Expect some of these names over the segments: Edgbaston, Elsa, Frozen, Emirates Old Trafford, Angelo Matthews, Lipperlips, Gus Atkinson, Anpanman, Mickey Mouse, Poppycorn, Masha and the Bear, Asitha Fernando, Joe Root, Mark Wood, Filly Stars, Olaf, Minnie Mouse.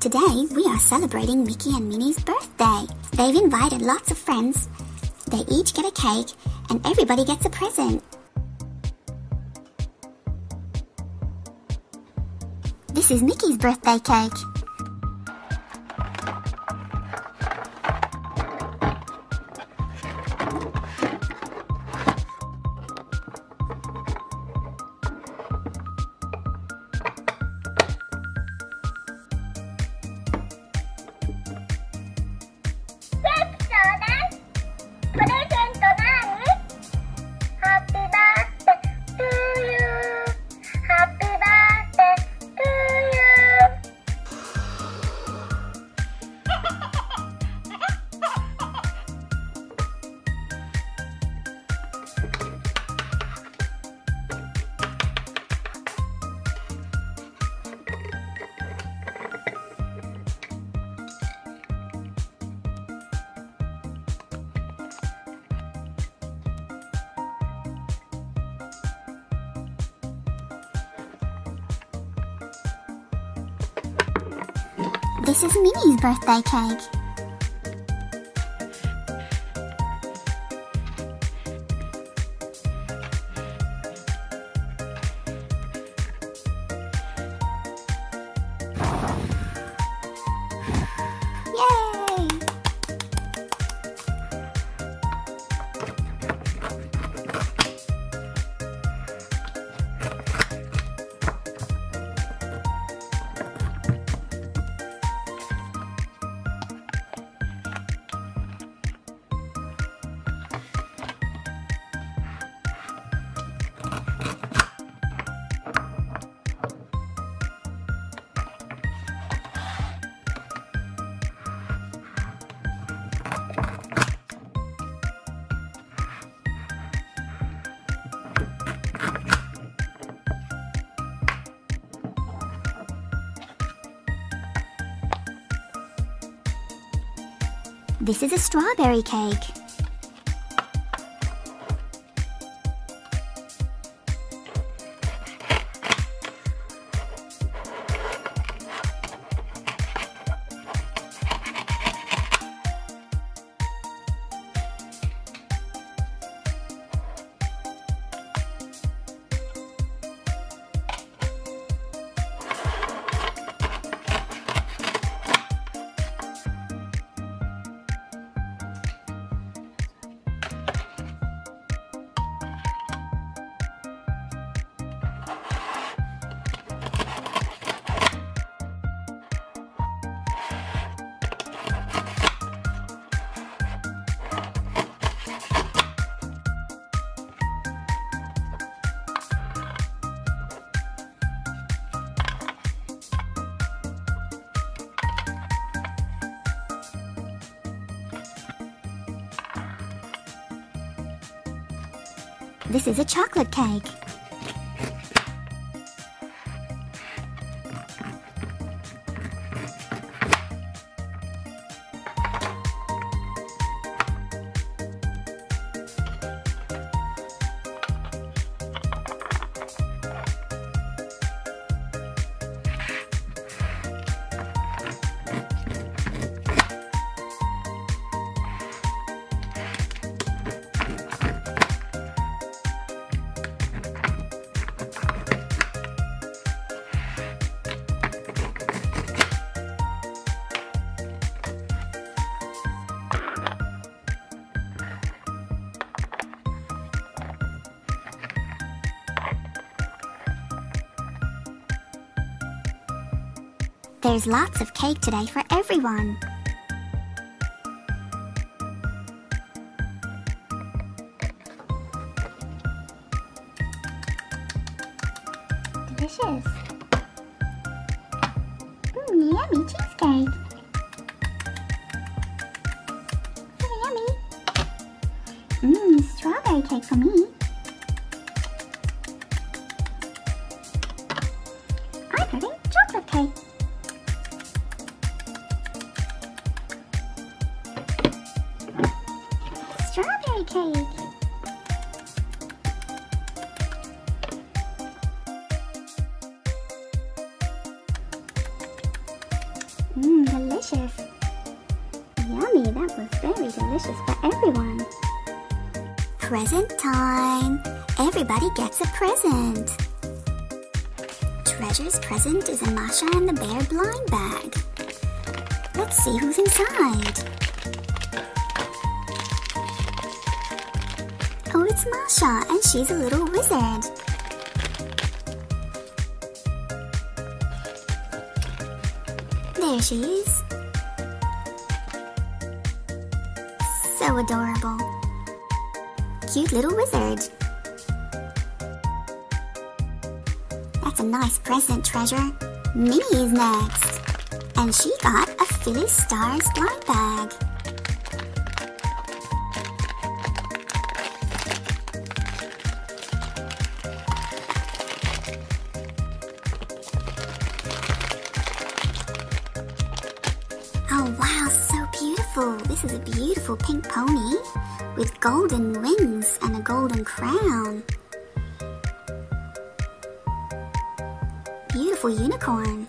Today, we are celebrating Mickey and Minnie's birthday. They've invited lots of friends. They each get a cake, and everybody gets a present. This is Mickey's birthday cake. This is Minnie's birthday cake. Yay! This is a strawberry cake. This is a chocolate cake. There's lots of cake today for everyone. Delicious. Yummy cheesecake. So yummy. Strawberry cake for me. I'm having chocolate cake. Strawberry cake. Mmm, delicious. Yummy, that was very delicious for everyone. Present time. Everybody gets a present. Treasure's present is a Masha and the Bear blind bag. Let's see who's inside. Oh, it's Masha, and she's a little wizard. There she is. So adorable. Cute little wizard. That's a nice present, Treasure. Minnie is next. And she got a Filly Stars blind bag. Oh wow, so beautiful. This is a beautiful pink pony with golden wings and a golden crown. Beautiful unicorn.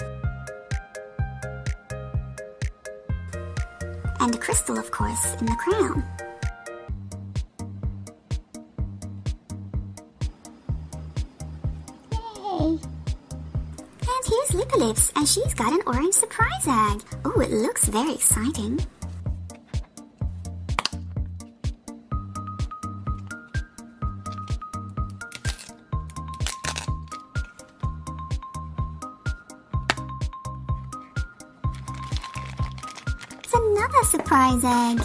And a crystal, of course, in the crown. Yay! And here's Lipperlips, and she's got an orange surprise egg. Oh, it looks very exciting. Another surprise egg.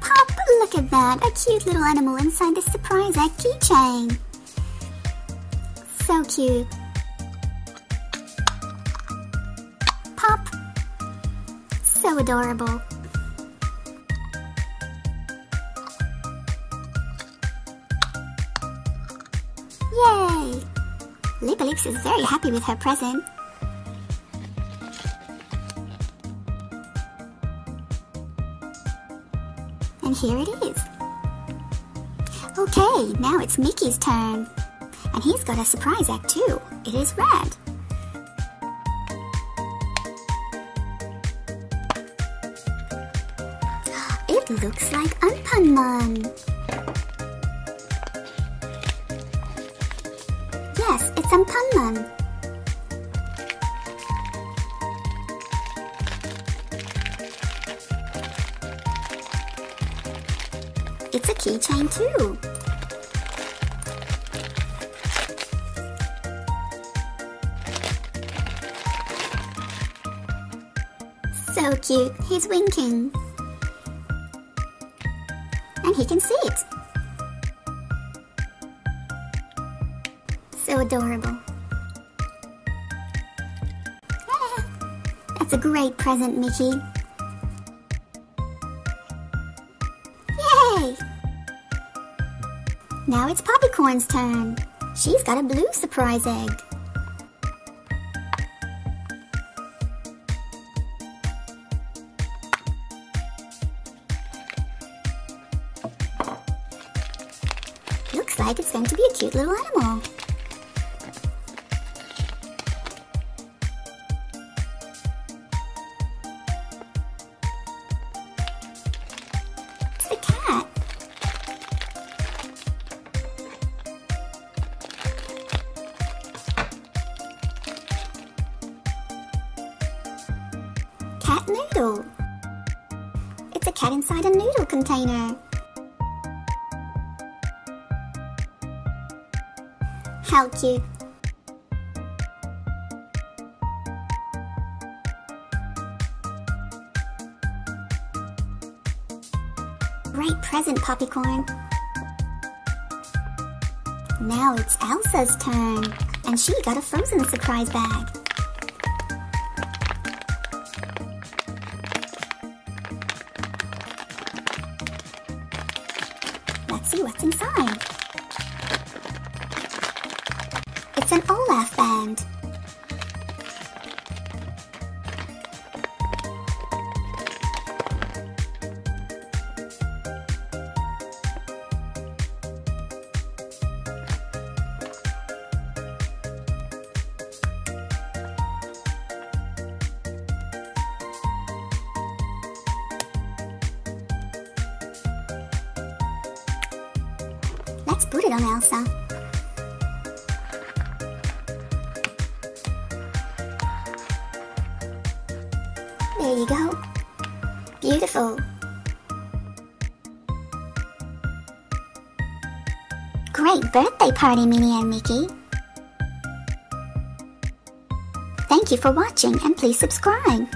Pop, look at that, a cute little animal inside the surprise egg keychain. So cute. Pop, so adorable. Yay! Lipperlips is very happy with her present. And here it is. Okay, now it's Mickey's turn. And he's got a surprise egg too. It is red. It looks like Anpanman. Yes, it's Anpanman. It's a keychain too. So cute, he's winking. And he can see it. So adorable. Ah, that's a great present, Mickey. Yay! Now it's Poppycorn's turn. She's got a blue surprise egg. Looks like it's going to be a cute little animal. Cat noodle. It's a cat inside a noodle container. How cute. Great present, Poppycorn. Now it's Elsa's turn, and she got a Frozen surprise bag. Let's see what's inside. It's an Olaf band. Let's put it on Elsa. There you go. Beautiful. Great birthday party, Minnie and Mickey. Thank you for watching and please subscribe.